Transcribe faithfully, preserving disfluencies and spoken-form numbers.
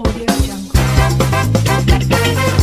Audio Jungle.